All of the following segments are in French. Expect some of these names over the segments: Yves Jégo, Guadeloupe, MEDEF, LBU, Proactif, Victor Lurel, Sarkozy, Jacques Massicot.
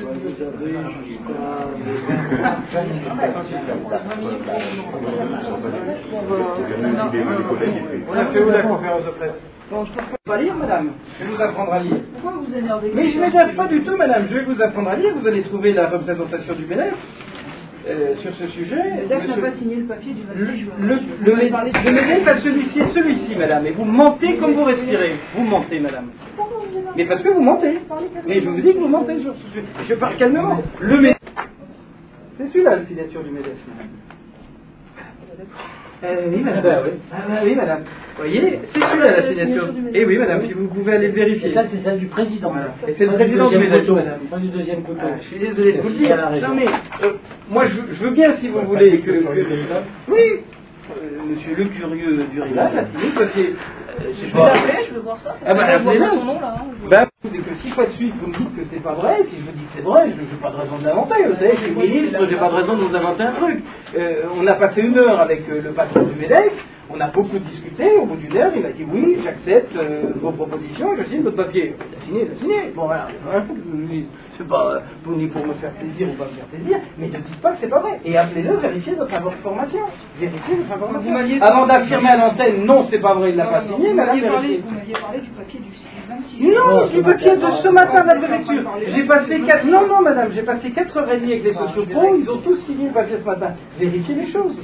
On a fait où la conférence de presse? Non, je ne peux pas lire, madame. Je vais vous apprendre à lire. Pourquoi vous énervez? Mais je ne m'énerve pas du tout, madame. Je vais vous apprendre à lire. Vous allez trouver la représentation du MEDEF sur ce sujet. Le MEDEF n'a pas signé le papier du 26 juin. Le MEDEF a celui-ci et celui-ci, madame. Et vous mentez comme vous respirez. Vous mentez, madame. Mais parce que vous mentez. Mais je vous dis que vous mentez sur ce sujet. Je parle calmement. Le MEDEF. C'est celui-là, la signature du MEDEF, madame. Oui, madame. Ah, oui. Ah, oui, madame. Vous voyez, c'est celui-là la signature. Eh oui, madame, si vous pouvez aller vérifier. Et ça, c'est celle du président. Voilà. Et c'est le président du MEDEF, madame. Pas du deuxième couteau. Ah, je suis désolé de vous dire. Non, mais moi, je veux bien, si vous voulez, que. Oui, monsieur le curieux du rivage a signé le papier. Je veux voir ça. Ah, bah, je vois son nom, là. Bah, c'est que 6 fois de suite, vous me dites que c'est pas vrai. Si je vous dis que c'est vrai, je n'ai pas de raison de l'inventer. Vous savez, je suis ministre, j'ai pas de raison de vous inventer un truc. On a passé 1 heure avec le patron du MEDEF. On a beaucoup discuté, au bout d'une heure, il m'a dit oui, j'accepte vos propositions, je signe votre papier. Il a signé, bon voilà, c'est pas ni pour me faire plaisir ou pas me faire plaisir, mais ne dites pas que c'est pas vrai. Et appelez-le, vérifiez votre information. Vérifiez votre information. Avant d'affirmer à l'antenne, non, c'est pas vrai, il l'a pas signé, mais allez vérifier. Vous m'aviez parlé du papier du 26 juin. Non, du papier de ce matin, la préfecture. J'ai passé 4 non, non, madame, j'ai passé 4 heures et demie avec les sociopros, ils ont tous signé le papier ce matin. Vérifiez les choses.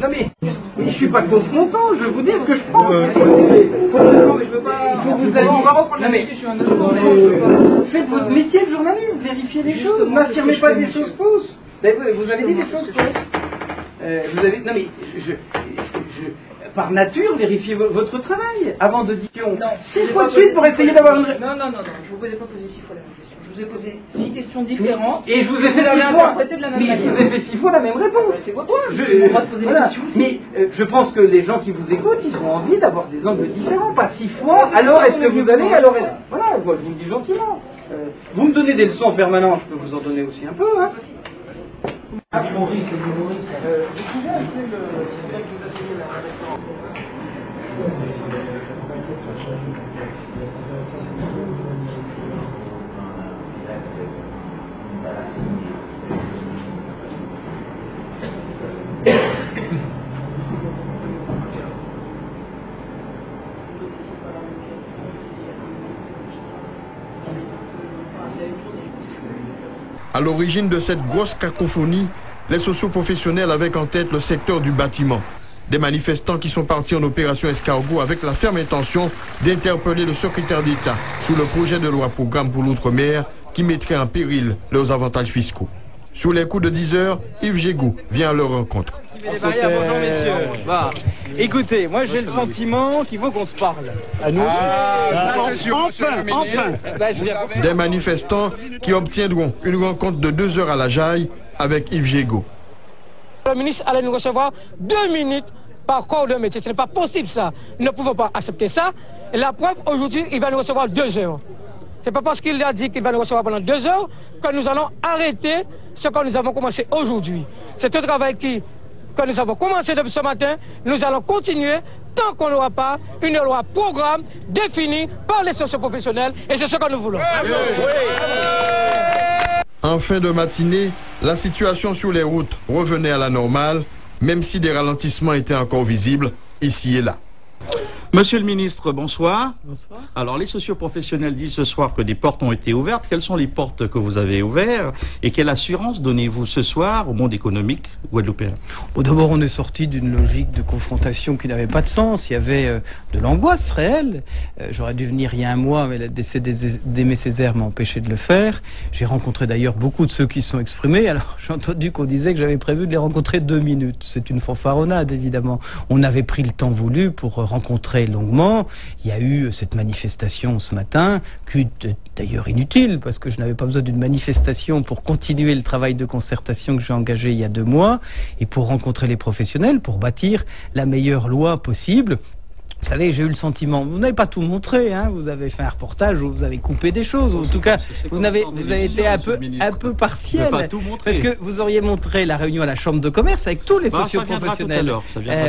Non mais je suis pas contre mon temps, je vais vous dire ce que je pense. Non mais je veux pas. On va reprendre la discussion. Faites votre métier de journaliste, vérifiez les choses, n'affirmez pas des choses fausses. Vous avez dit des choses fausses. Non mais par nature, vérifiez votre travail avant de dire 6 fois de suite pour essayer d'avoir une. Non, non, non, je ne vous posais pas 6 fois la même question. Je vous ai posé 6 questions différentes. Et je vous ai fait la même réponse. Mais je vous ai fait 6 fois la même réponse. C'est votre droit. Mais je pense que les gens qui vous écoutent, ils ont envie d'avoir des angles différents, pas 6 fois. Alors est-ce que vous allez. Alors voilà, moi je vous le dis gentiment. Vous me donnez des leçons en permanence, je peux vous en donner aussi un peu. À l'origine de cette grosse cacophonie, les socioprofessionnels avaient en tête le secteur du bâtiment. Des manifestants qui sont partis en opération escargot avec la ferme intention d'interpeller le secrétaire d'État sur le projet de loi programme pour l'outre-mer qui mettrait en péril leurs avantages fiscaux. Sur les coups de 10 heures, Yves Jégo vient à leur rencontre. Bonjour messieurs. Bah, écoutez, moi j'ai le sentiment qu'il faut qu'on se parle. À nous aussi. Enfin. Des manifestants qui obtiendront une rencontre de 2 heures à la Jaille avec Yves Jégo. Le ministre allait nous recevoir 2 minutes par corps de métier. Ce n'est pas possible ça. Nous ne pouvons pas accepter ça. Et la preuve, aujourd'hui, il va nous recevoir 2 heures. Ce n'est pas parce qu'il a dit qu'il va nous recevoir pendant 2 heures que nous allons arrêter ce que nous avons commencé aujourd'hui. C'est un travail que nous avons commencé depuis ce matin. Nous allons continuer tant qu'on n'aura pas une loi programme définie par les socioprofessionnels. Et c'est ce que nous voulons. Oui. En fin de matinée, la situation sur les routes revenait à la normale, même si des ralentissements étaient encore visibles ici et là. Monsieur le ministre, bonsoir. Bonsoir. Alors, les socioprofessionnels disent ce soir que des portes ont été ouvertes. Quelles sont les portes que vous avez ouvertes et quelle assurance donnez-vous ce soir au monde économique guadeloupéen? Bon, d'abord, on est sorti d'une logique de confrontation qui n'avait pas de sens. Il y avait de l'angoisse réelle. J'aurais dû venir il y a 1 mois, mais le décès d'Aimé Césaire m'a empêché de le faire. J'ai rencontré d'ailleurs beaucoup de ceux qui se sont exprimés. Alors, j'ai entendu qu'on disait que j'avais prévu de les rencontrer 2 minutes. C'est une fanfaronnade, évidemment. On avait pris le temps voulu pour rencontrer longuement. Il y a eu cette manifestation ce matin, qui est d'ailleurs inutile, parce que je n'avais pas besoin d'une manifestation pour continuer le travail de concertation que j'ai engagé il y a 2 mois, et pour rencontrer les professionnels, pour bâtir la meilleure loi possible. Vous savez, j'ai eu le sentiment, vous n'avez pas tout montré, hein, vous avez fait un reportage où vous avez coupé des choses, en tout cas, vous avez été un peu partiel, parce que vous auriez montré la réunion à la Chambre de commerce avec tous les socioprofessionnels.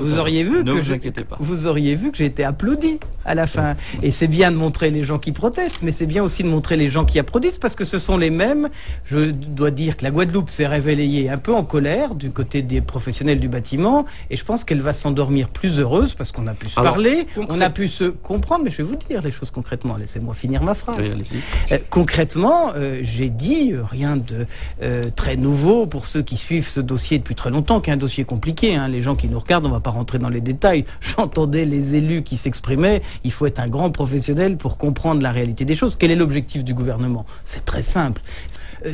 Vous auriez vu que j'ai été applaudi à la fin. Et c'est bien de montrer les gens qui protestent, mais c'est bien aussi de montrer les gens qui applaudissent, parce que ce sont les mêmes. Je dois dire que la Guadeloupe s'est réveillée un peu en colère du côté des professionnels du bâtiment, et je pense qu'elle va s'endormir plus heureuse, parce qu'on a pu se parler, on a pu se comprendre, mais je vais vous dire les choses concrètement, laissez-moi finir ma phrase. Concrètement, j'ai dit rien de très nouveau pour ceux qui suivent ce dossier depuis très longtemps, qui est un dossier compliqué, hein. Les gens qui nous regardent, on ne va pas rentrer dans les détails. J'entendais les élus qui s'exprimaient, il faut être un grand professionnel pour comprendre la réalité des choses. Quel est l'objectif du gouvernement? C'est très simple.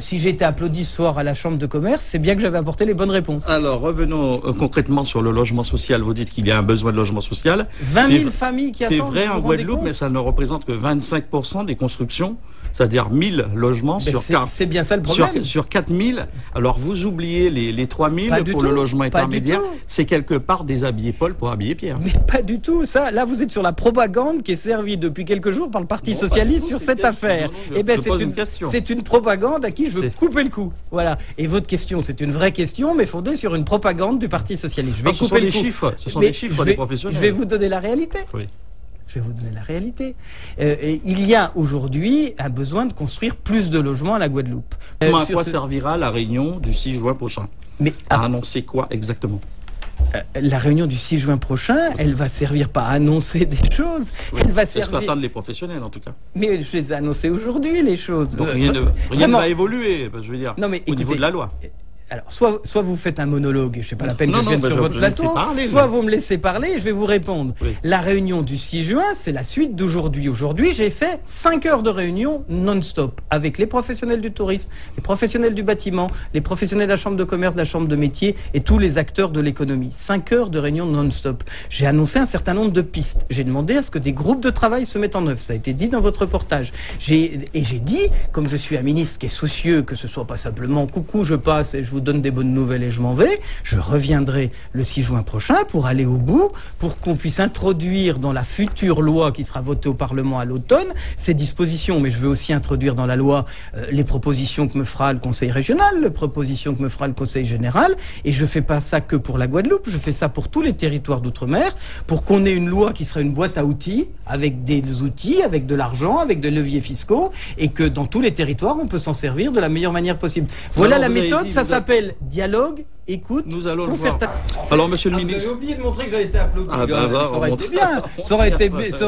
Si j'étais applaudi ce soir à la Chambre de commerce, c'est bien que j'avais apporté les bonnes réponses. Alors, revenons concrètement sur le logement social. Vous dites qu'il y a un besoin de logement social. 20 000 familles qui attendent. C'est vrai en Guadeloupe, mais ça ne représente que 25% des constructions, c'est-à-dire 1000 logements sur 4000. C'est bien ça le problème. Sur 4000, alors vous oubliez les 3000 pour le logement intermédiaire. C'est quelque part déshabiller Paul pour habiller Pierre. Mais pas du tout, ça. Là, vous êtes sur la propagande qui est servie depuis quelques jours par le Parti Socialiste sur cette affaire. Eh bien, c'est une propagande à qui je veux couper le cou. Voilà. Et votre question, c'est une vraie question, mais fondée sur une propagande du Parti Socialiste. Je vais couper le coup. Ce sont des chiffres des professionnels. Je vais vous donner la réalité. Oui. Je vais vous donner la réalité. Il y a aujourd'hui un besoin de construire plus de logements à la Guadeloupe. À quoi servira la réunion du 6 juin prochain? Mais à annoncer quoi exactement? La réunion du 6 juin prochain, elle va servir pas à annoncer des choses, elle va servir... C'est ce qu'attendent les professionnels, en tout cas. Mais je les ai annoncés aujourd'hui, les choses. Donc rien ne va évoluer, je veux dire, niveau de la loi. Alors, soit vous faites un monologue, et je ne sais pas la peine que je vienne sur votre plateau, soit vous me laissez parler et je vais vous répondre. Oui. La réunion du 6 juin, c'est la suite d'aujourd'hui. Aujourd'hui, j'ai fait 5 heures de réunion non-stop avec les professionnels du tourisme, les professionnels du bâtiment, les professionnels de la chambre de commerce, de la chambre de métier et tous les acteurs de l'économie. 5 heures de réunion non-stop. J'ai annoncé un certain nombre de pistes. J'ai demandé à ce que des groupes de travail se mettent en œuvre. Ça a été dit dans votre reportage. J'ai dit, comme je suis un ministre qui est soucieux, que ce soit pas simplement « coucou, je passe et je vous donne des bonnes nouvelles et je m'en vais », je reviendrai le 6 juin prochain pour aller au bout, pour qu'on puisse introduire dans la future loi qui sera votée au Parlement à l'automne, ces dispositions. Mais je veux aussi introduire dans la loi les propositions que me fera le Conseil régional, les propositions que me fera le Conseil général, et je ne fais pas ça que pour la Guadeloupe, je fais ça pour tous les territoires d'outre-mer, pour qu'on ait une loi qui sera une boîte à outils, avec des outils, avec de l'argent, avec des leviers fiscaux, et que dans tous les territoires, on peut s'en servir de la meilleure manière possible. Voilà la méthode, ça s'appelle dialogue, écoute, concertation. Alors, monsieur le ministre. Vous avez oublié de montrer que j'avais été applaudi. Ça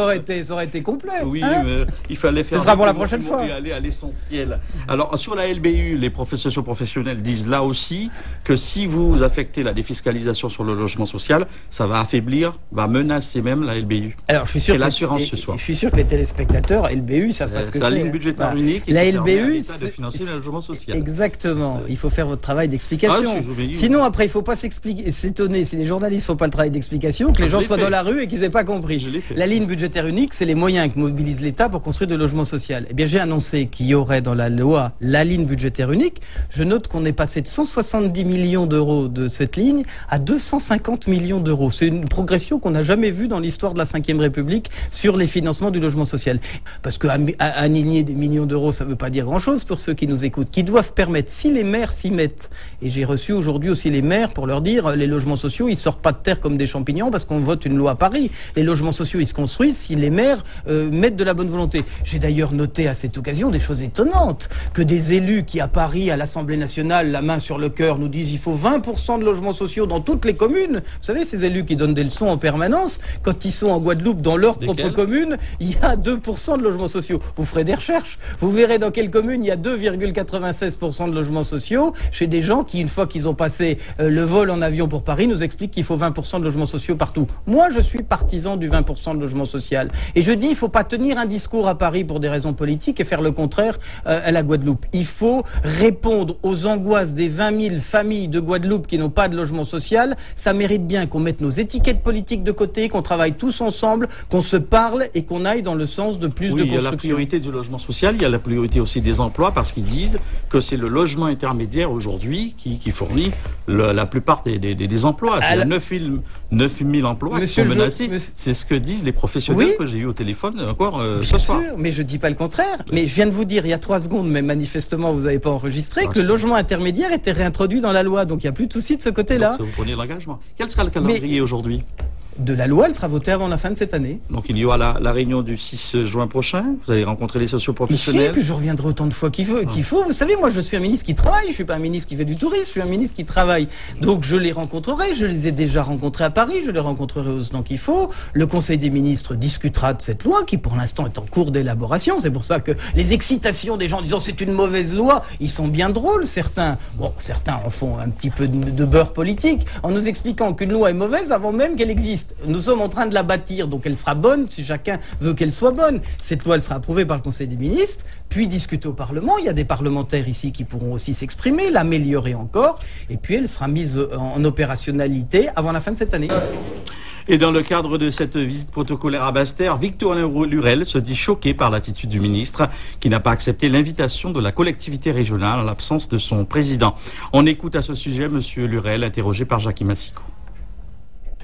aurait été complet. Oui, hein, mais il fallait faire. Ce sera pour la prochaine fois. Et aller à l'essentiel. Alors, sur la LBU, les professions professionnelles disent là aussi que si vous affectez la défiscalisation sur le logement social, ça va affaiblir, va menacer même la LBU. Alors, je suis sûr. Et l'assurance ce soir. Je suis sûr que les téléspectateurs, LBU, savent pas ce que c'est. La ligne budgétaire unique. La LBU. De financer le logement social. Exactement. Il faut faire votre travail d'explication. Sinon, après, il ne faut pas s'étonner, si les journalistes ne font pas le travail d'explication, que les gens soient dans la rue et qu'ils n'aient pas compris. La ligne budgétaire unique, c'est les moyens que mobilise l'État pour construire de logements sociaux. Eh bien, j'ai annoncé qu'il y aurait dans la loi la ligne budgétaire unique. Je note qu'on est passé de 170 millions d'euros de cette ligne à 250 millions d'euros. C'est une progression qu'on n'a jamais vue dans l'histoire de la Ve République sur les financements du logement social. Parce qu'aligner des millions d'euros, ça ne veut pas dire grand-chose pour ceux qui nous écoutent, qui doivent permettre, si les maires s'y mettent, et j'ai reçu aujourd'hui aussi les maires pour leur dire les logements sociaux, ils sortent pas de terre comme des champignons parce qu'on vote une loi à Paris. Les logements sociaux, ils se construisent si les maires mettent de la bonne volonté. J'ai d'ailleurs noté à cette occasion des choses étonnantes, que des élus qui à Paris, à l'Assemblée nationale, la main sur le cœur, nous disent il faut 20% de logements sociaux dans toutes les communes. Vous savez, ces élus qui donnent des leçons en permanence, quand ils sont en Guadeloupe, dans leur propre commune, il y a 2% de logements sociaux. Vous ferez des recherches, vous verrez dans quelle commune il y a 2,96% de logements sociaux chez des gens qui, une fois qu'ils ont passé le vol en avion pour Paris, nous expliquent qu'il faut 20% de logements sociaux partout. Moi, je suis partisan du 20% de logement social. Et je dis, il ne faut pas tenir un discours à Paris pour des raisons politiques et faire le contraire à la Guadeloupe. Il faut répondre aux angoisses des 20 000 familles de Guadeloupe qui n'ont pas de logement social. Ça mérite bien qu'on mette nos étiquettes politiques de côté, qu'on travaille tous ensemble, qu'on se parle et qu'on aille dans le sens de plus de construction. Il y a la priorité du logement social, il y a la priorité aussi des emplois, parce qu'ils disent que c'est le logement intermédiaire aujourd'hui qui fournit la plupart des emplois. 9 000 emplois qui sont menacés. C'est ce que disent les professionnels que j'ai eu au téléphone encore ce soir. Bien sûr, mais je ne dis pas le contraire. Mais je viens de vous dire il y a 3 secondes, mais manifestement vous n'avez pas enregistré, que le logement intermédiaire était réintroduit dans la loi. Donc il n'y a plus de souci de ce côté-là. Vous prenez l'engagement. Quel sera le calendrier aujourd'hui ? De la loi, elle sera votée avant la fin de cette année. Donc il y aura la réunion du 6 juin prochain, vous allez rencontrer les socioprofessionnels. Ici, puis je reviendrai autant de fois qu'il faut. Vous savez, moi je suis un ministre qui travaille, je ne suis pas un ministre qui fait du tourisme, je suis un ministre qui travaille. Donc je les rencontrerai, je les ai déjà rencontrés à Paris, je les rencontrerai au temps qu'il faut. Le Conseil des ministres discutera de cette loi qui pour l'instant est en cours d'élaboration. C'est pour ça que les excitations des gens en disant c'est une mauvaise loi, ils sont bien drôles certains. Bon, certains en font un petit peu de beurre politique en nous expliquant qu'une loi est mauvaise avant même qu'elle existe. Nous sommes en train de la bâtir, donc elle sera bonne si chacun veut qu'elle soit bonne. Cette loi, elle sera approuvée par le Conseil des ministres, puis discutée au Parlement. Il y a des parlementaires ici qui pourront aussi s'exprimer, l'améliorer encore, et puis elle sera mise en opérationnalité avant la fin de cette année. Et dans le cadre de cette visite protocolaire à Basse-Terre, Victor Lurel se dit choqué par l'attitude du ministre qui n'a pas accepté l'invitation de la collectivité régionale en l'absence de son président. On écoute à ce sujet M. Lurel, interrogé par Jacques Massicot.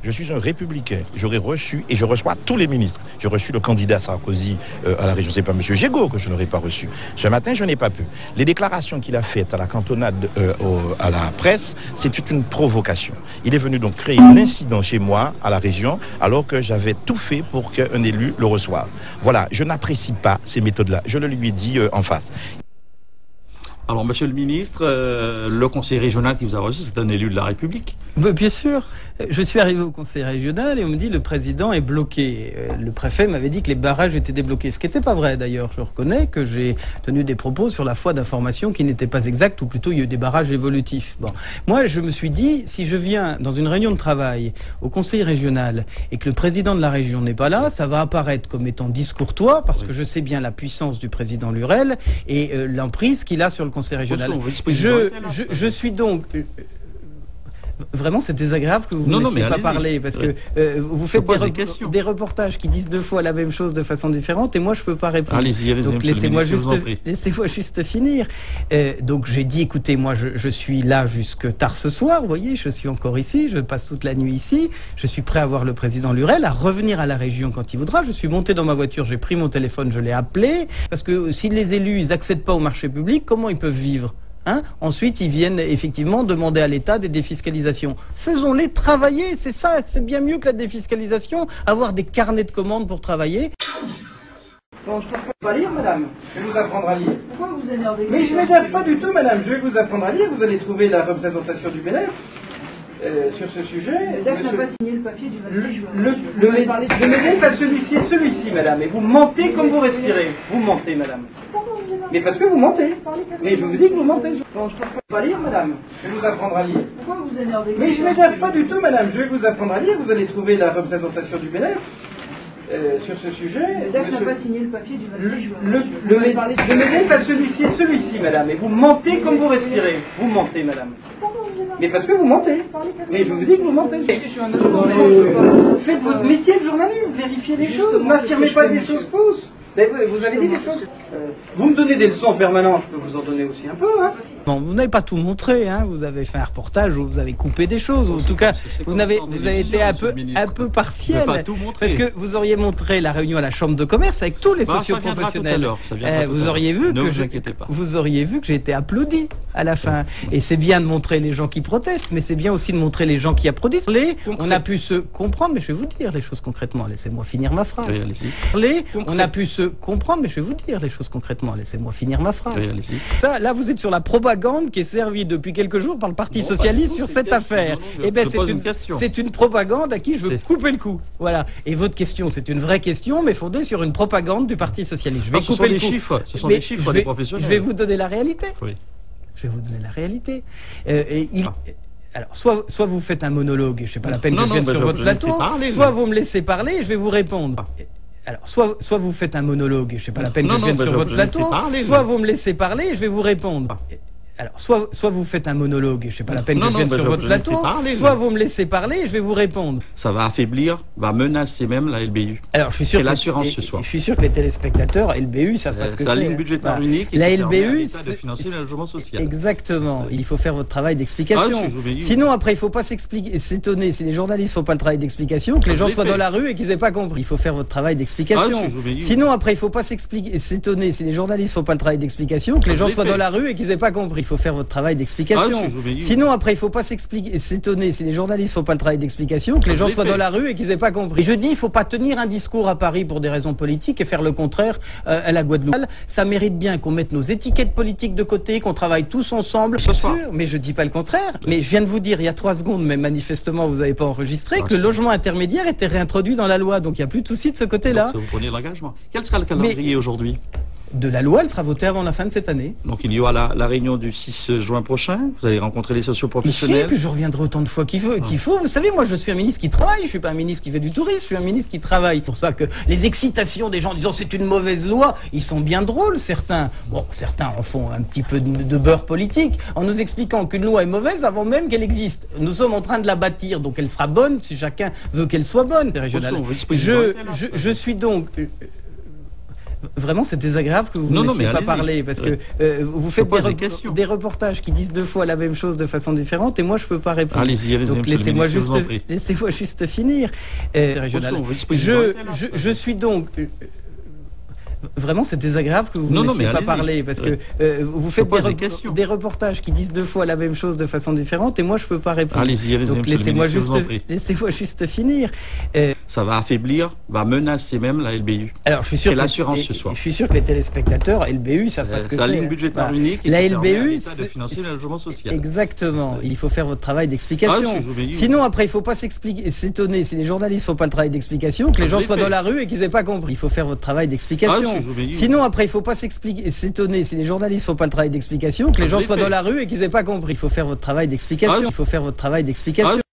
Je suis un républicain, j'aurais reçu, et je reçois tous les ministres. J'ai reçu le candidat Sarkozy à la région, c'est pas M. Jégo que je n'aurais pas reçu. Ce matin, je n'ai pas pu. Les déclarations qu'il a faites à la cantonade, à la presse, c'est une provocation. Il est venu donc créer un incident chez moi, à la région, alors que j'avais tout fait pour qu'un élu le reçoive. Voilà, je n'apprécie pas ces méthodes-là. Je le lui ai dit en face. Alors, monsieur le ministre, le conseil régional qui vous a reçu, c'est un élu de la République. Bien sûr. Je suis arrivé au conseil régional et on me dit le président est bloqué. Le préfet m'avait dit que les barrages étaient débloqués. Ce qui n'était pas vrai d'ailleurs. Je reconnais que j'ai tenu des propos sur la foi d'informations qui n'étaient pas exactes, ou plutôt il y a eu des barrages évolutifs. Bon. Moi, je me suis dit, si je viens dans une réunion de travail au conseil régional et que le président de la région n'est pas là, ça va apparaître comme étant discourtois, parce que je sais bien la puissance du président Lurel et l'emprise qu'il a sur le conseil régional. Je suis donc... Vraiment, c'est désagréable que vous ne me laissiez pas parler, parce que vous faites des reportages qui disent 2 fois la même chose de façon différente, et moi, je ne peux pas répondre. Allez-y, donc laissez-moi juste finir. Donc, j'ai dit, écoutez, moi, je suis là jusque tard ce soir, vous voyez, je suis encore ici, je passe toute la nuit ici, je suis prêt à voir le président Lurel, à revenir à la région quand il voudra. Je suis monté dans ma voiture, j'ai pris mon téléphone, je l'ai appelé, parce que si les élus, ils n'accèdent pas au marché public, comment ils peuvent vivre ? Hein? Ensuite, ils viennent effectivement demander à l'État des défiscalisations. Faisons-les travailler, c'est ça, c'est bien mieux que la défiscalisation, avoir des carnets de commandes pour travailler. Bon, je ne peux pas lire, madame. Je vais vous apprendre à lire. Pourquoi vous énervez? Mais je ne m'énerve pas du tout, madame. Je vais vous apprendre à lire. Vous allez trouver la représentation du MEDEF sur ce sujet. Le MEDEF n'a pas signé le papier du 26 juin. Le MEDEF a celui-ci et celui-ci, madame. Et vous mentez comme vous respirez. Vous mentez, madame. Mais parce que vous mentez. Mais je vous dis que vous mentez. Bon, je ne peux pas lire, madame. Je vais vous apprendre à lire. Pourquoi vous énervez? Mais je ne m'énerve pas du tout, madame. Je vais vous apprendre à lire. Vous allez trouver la représentation du MEDEF sur ce sujet. Le MEDEF n'a pas signé le papier du 26 juin. Le MEDEF a celui-ci et celui-ci, madame. Et vous mentez comme vous respirez. Vous mentez, madame. Mais parce que vous mentez. Mais je vous dis que vous mentez. Faites votre métier de journaliste. Vérifiez les choses. N'affirmez pas des choses fausses. Vous avez dit des choses. Vous me donnez des leçons en permanence, je peux vous en donner aussi un peu. Hein. Bon, vous n'avez pas tout montré, hein. Vous avez fait un reportage où vous avez coupé des choses, ou en tout cas, vous avez été un peu partiel. Parce que vous auriez montré la réunion à la Chambre de commerce avec tous les socioprofessionnels. Vous auriez vu que j'ai été applaudi à la fin. Et c'est bien de montrer les gens qui protestent, mais c'est bien aussi de montrer les gens qui applaudissent. On a pu se comprendre, mais je vais vous dire les choses concrètement. Laissez-moi finir ma phrase. On a pu se comprendre, mais je vais vous dire les choses concrètement. Laissez-moi finir ma phrase. Ça, là, vous êtes sur la propagande qui est servie depuis quelques jours par le Parti Socialiste sur cette affaire. Eh bien, c'est une propagande à qui je veux couper le cou. Voilà. Et votre question, c'est une vraie question, mais fondée sur une propagande du Parti Socialiste. Je vais couper les chiffres. Ce sont les chiffres des professionnels. Je vais vous donner la réalité. Oui. Je vais vous donner la réalité. Alors, soit vous faites un monologue, et je ne sais pas la peine que je vienne sur votre plateau, soit vous me laissez parler et je vais vous répondre. Alors, soit vous faites un monologue, et je ne sais pas la peine que je vienne sur votre plateau, soit vous me laissez parler et je vais vous répondre. Alors, soit vous faites un monologue, je sais pas la peine que je vienne sur votre plateau, soit vous me laissez parler et je vais vous répondre. Ça va affaiblir, va menacer même la LBU. Alors, je suis sûr l'assurance ce soir. Je suis sûr que les téléspectateurs, LBU, savent pas ce que c'est. La ligne budgétaire unique et la LBU, c'est de financer le logement social. Exactement. Il faut faire votre travail d'explication. Sinon, après, il faut pas s'expliquer, s'étonner. Si les journalistes font pas le travail d'explication, que les gens soient dans la rue et qu'ils aient pas compris. Il faut faire votre travail d'explication. Sinon, après, il faut pas s'expliquer, s'étonner. Si les journalistes font pas le travail d'explication, que les gens soient dans la rue et qu'ils aient pas compris. Il faut faire votre travail d'explication. Sinon, après, il ne faut pas s'expliquer, s'étonner. Si les journalistes ne font pas le travail d'explication, que les gens soient dans la rue et qu'ils n'aient pas compris. Je dis, il ne faut pas tenir un discours à Paris pour des raisons politiques et faire le contraire à la Guadeloupe. Ça mérite bien qu'on mette nos étiquettes politiques de côté, qu'on travaille tous ensemble. Bien sûr, mais je ne dis pas le contraire. Mais je viens de vous dire, il y a 3 secondes, mais manifestement, vous n'avez pas enregistré, que le logement intermédiaire était réintroduit dans la loi. Donc, il n'y a plus de souci de ce côté-là. Vous prenez l'engagement. Quel sera le calendrier aujourd'hui ? De la loi, elle sera votée avant la fin de cette année. Donc il y aura la réunion du 6 juin prochain, vous allez rencontrer les socioprofessionnels. Puis je reviendrai autant de fois qu'il faut. Vous savez, moi je suis un ministre qui travaille, je ne suis pas un ministre qui fait du tourisme, je suis un ministre qui travaille. C'est pour ça que les excitations des gens en disant c'est une mauvaise loi, ils sont bien drôles certains. Bon, certains en font un petit peu de beurre politique en nous expliquant qu'une loi est mauvaise avant même qu'elle existe. Nous sommes en train de la bâtir, donc elle sera bonne si chacun veut qu'elle soit bonne. Je suis donc... Vraiment, c'est désagréable que vous ne me laissiez pas parler, parce que vous faites des reportages qui disent 2 fois la même chose de façon différente, et moi, je ne peux pas répondre. Donc, laissez-moi juste finir. Je suis donc... Vraiment, c'est désagréable que vous ne me laissiez pas parler, parce que vous faites des reportages qui disent 2 fois la même chose de façon différente, et moi, je ne peux pas répondre. Donc, laissez-moi juste finir. Ça va affaiblir, va menacer même la LBU. Alors, je suis sûr l'assurance ce soir. Je suis sûr que les téléspectateurs, LBU, savent pas ce que c'est. La ligne budgétaire unique et la LBU, c'est de financer le logement social. Exactement. Il faut faire votre travail d'explication. Sinon, après, il ne faut pas s'expliquer, s'étonner. Si les journalistes ne font pas le travail d'explication, que les gens soient dans la rue et qu'ils n'aient pas compris. Il faut faire votre travail d'explication. Sinon, après, il ne faut pas s'expliquer, s'étonner. Si les journalistes ne font pas le travail d'explication, que les gens soient dans la rue et qu'ils n'aient pas compris. Il faut faire votre travail d'explication. Il faut faire votre travail d'explication.